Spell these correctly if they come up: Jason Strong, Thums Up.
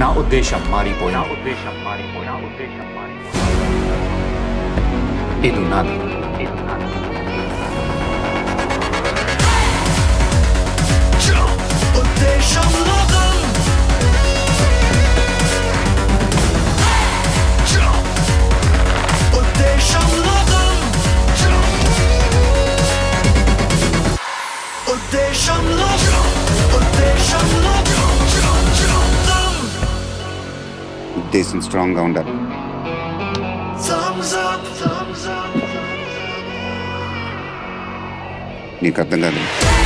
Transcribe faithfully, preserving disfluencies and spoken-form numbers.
నా ఉద్దేశం మారిపోయి నా ఉద్దేశం మారిపోయి నా ఉద్దేశం మారిపోయి ఇది నాది ఇది నాది ఉద్దేశం లోకం ఉద్దేశం లోకం ఉద్దేశం లోకం ఉద్దేశం లోకం Jason Strong wound up. Thumbs up, thumbs up, thumbs up. Nikardangani.